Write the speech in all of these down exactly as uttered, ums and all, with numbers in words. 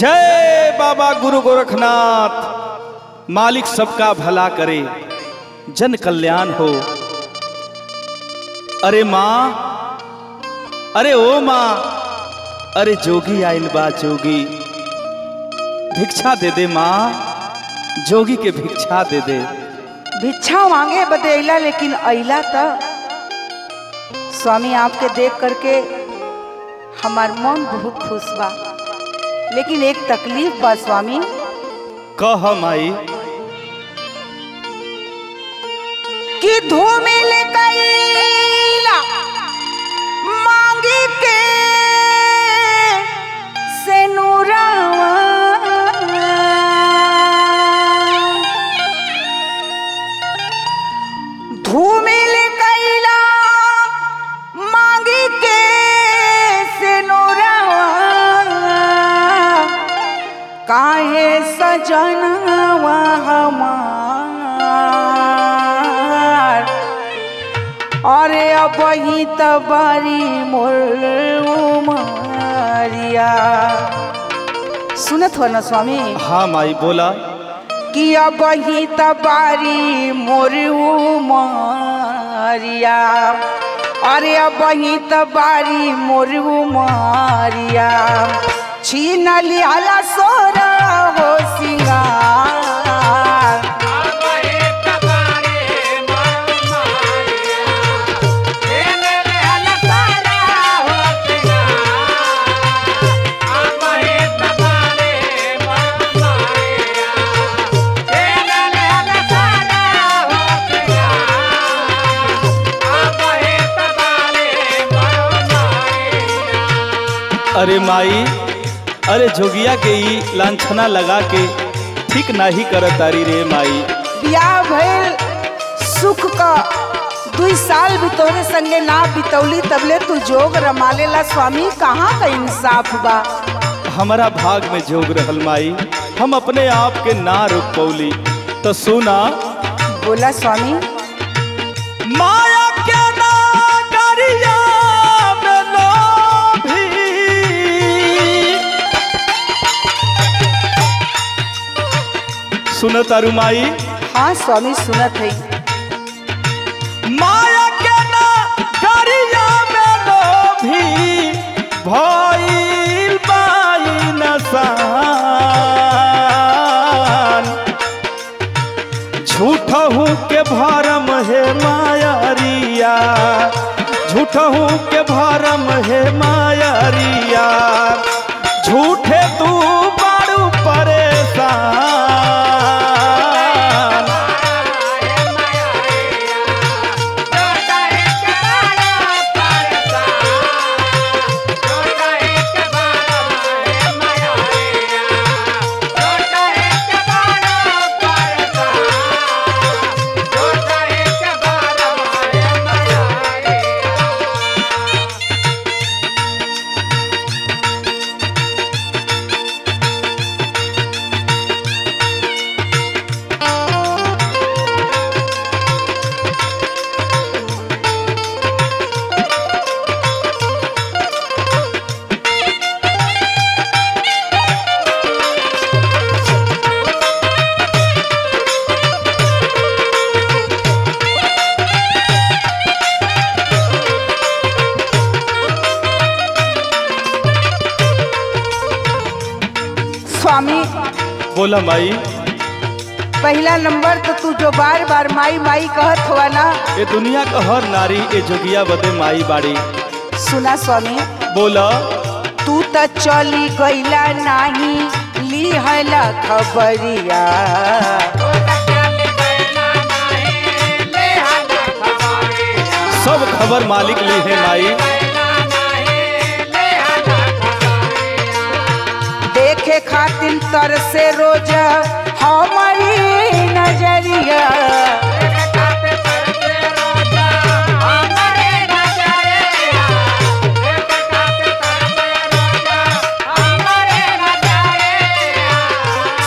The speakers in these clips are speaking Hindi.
जय बाबा गुरु गोरखनाथ। मालिक सबका भला करे, जन कल्याण हो। अरे माँ, अरे ओ माँ, अरे जोगी आइल बा जोगी, भिक्षा दे दे माँ, जोगी के भिक्षा दे दे। भिक्षा मांगे बदेला लेकिन अइला तो स्वामी आपके देख करके हमार मन बहुत खुश बा, लेकिन एक तकलीफ बा स्वामी। कह माई। कि धूमिल कइला मांगे के से नूरावा, धूमिल कइला मांगे के से नूरावा, काहे सजनवा हमार। अरे अब ही तबारी मोरिया सुनत हो ना स्वामी। हाँ माई बोला। कि अब ही तबारी मोरू मारिया, अरे अब ही तबारी मोरू मारिया, छीन लिया सोरा हो सिंगार। अरे माई, अरे जोगिया के ई लांछना लगा के ठीक नाही करत आरी रे माई। ब्याह भइल सुख का दुई साल भी तोरे संगे ना बितौली तबले तू जोग रमालेला स्वामी, कहाँ का इंसाफ बा। हमारा भाग में जोग रहल माई, हम अपने आप के ना रोक पौली। तो सुना बोला स्वामी। माया के ना करिया सुनत आरू माई। हाँ स्वामी सुनत है। माया के ना गरिया में लोभी भइल बाई नसान, झूठहू के भरम है मायरिया, झूठहू के भरम है मायरिया, झूठे तू बारू परेशान। बोला माई। पहला नंबर तो तू जो बार बार माई माई कहत हुआ ना, ये दुनिया का हर नारी ए जोगिया बदे माई बाड़ी। सुना स्वामी बोला। तू तो चली गईला नहीं लिहला खबरिया, सब खबर मालिक ली है माई। देखे खातिर तर से रोज हमारी नजरिया,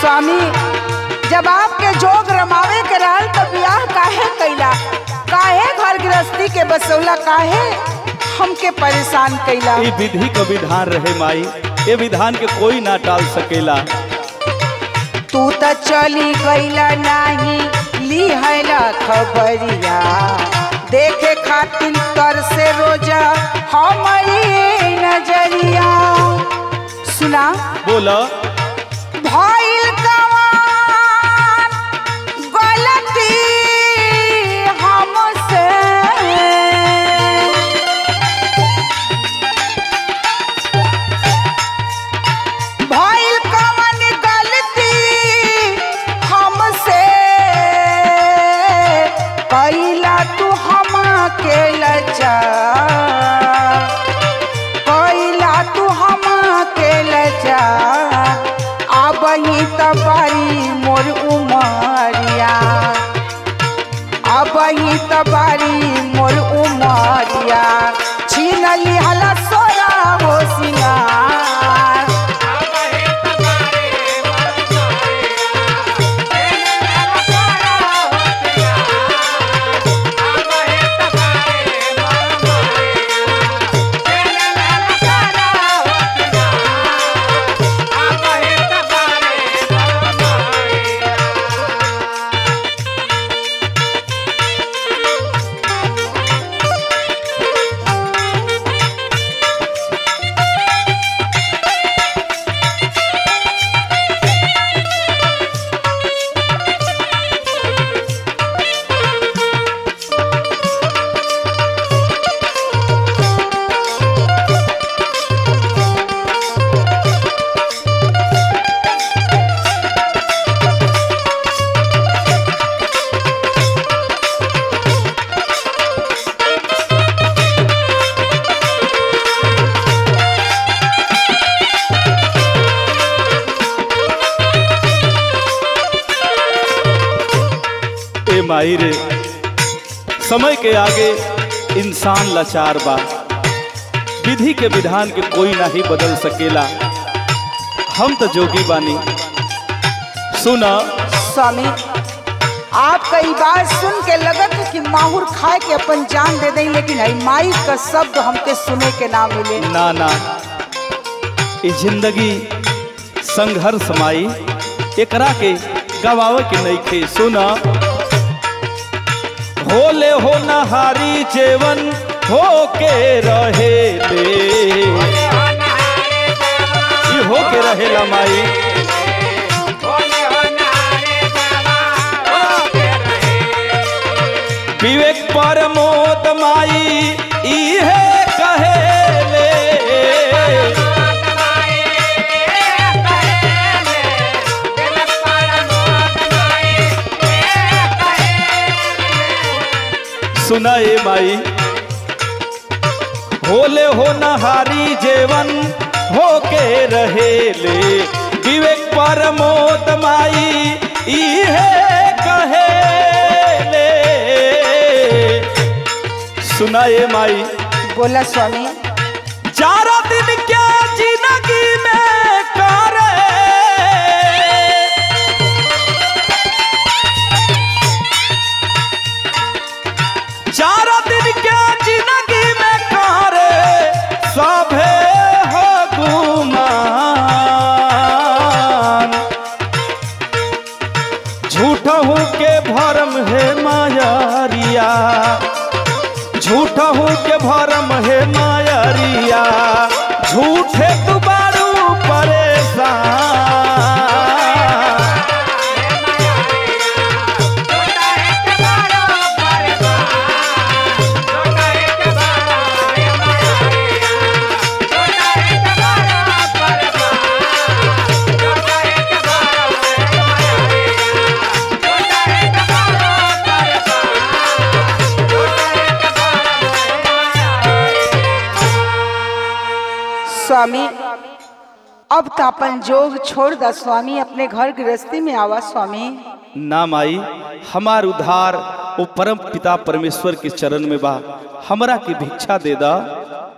स्वामी जब आपके जोग रमावे के रहल तो ब्याह काहे कैला, काहे घर गृहस्थी के बसौला, काहे हमके परेशान कैला। विधि का विधान रहे माई। ये विधान के कोई ना टाल सकेला। तू तो चली गईला नहीं लिहला खबरिया, देखे खातिर कर से रोजा हमारी नजरिया। सुना बोला भाईल कवान गलती हमसे, भाईल कवान गलती हमसे कैला तू हम के लजा, कैला तू हम के लजा। अब तबारी मोर उमरिया, अब तबारी मोर उमरिया, छीन लिहला सोरा हो सिंगार। माई रे समय के आगे इंसान लाचार बा, विधि के विधान के कोई नहीं बदल सकेला। हम तो जोगी बानी। सुना स्वामी आपका ये बात सुन के लगत कि माहूर खाए के अपन जान दे दें, लेकिन है माई का शब्द हमके सुने के ना मिले। ना ना, ये जिंदगी संघर्ष माई, एकरा के गवावे के नहीं थे। सुना होले हो नहारी जेवन होके रहे दे, ये होके रहे लमाई। विवेक परमोद माई इहे कहे ले, सुना ए माई। होले हो नहारी जेवन होके रहे ले, विवेक परमोद माई इहे कहे ले। सुना ए माई। बोला स्वामी। चारों दिन के जिंदगी में झूठा हूँ के भरम है मायरिया, झूठे तू बारू स्वामी। अब तापन जोग छोड़ दा स्वामी, अपने घर गृहस्थी में आवा स्वामी। ना माई, हमार उधार वो परम पिता परमेश्वर के चरण में बा, हमरा की भिक्षा दे दा।